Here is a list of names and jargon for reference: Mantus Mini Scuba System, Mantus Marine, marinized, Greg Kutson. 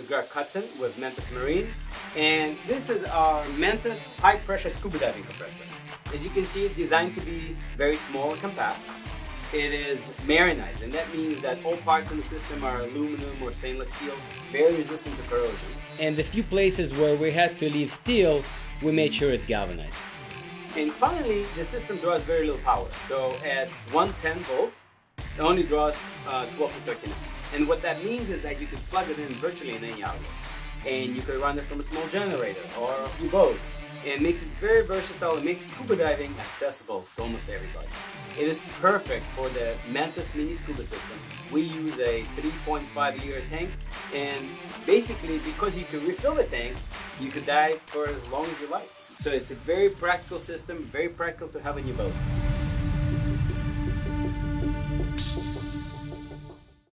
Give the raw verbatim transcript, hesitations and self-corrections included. is Greg Kutson with Mantus Marine, and this is our Mantus high pressure scuba diving compressor. As you can see, it's designed to be very small and compact. It is marinized, and that means that all parts in the system are aluminum or stainless steel, very resistant to corrosion. And the few places where we had to leave steel, we made sure it's galvanized. And finally, the system draws very little power. So at one hundred ten volts, it only draws uh, twelve to thirteen amps. And what that means is that you can plug it in virtually in any outlet. And you can run it from a small generator or a few boats. It makes it very versatile. It makes scuba diving accessible to almost everybody. It is perfect for the Mantus Mini Scuba System. We use a three point five liter tank, and basically because you can refill the tank, you could dive for as long as you like. So it's a very practical system, very practical to have in your boat.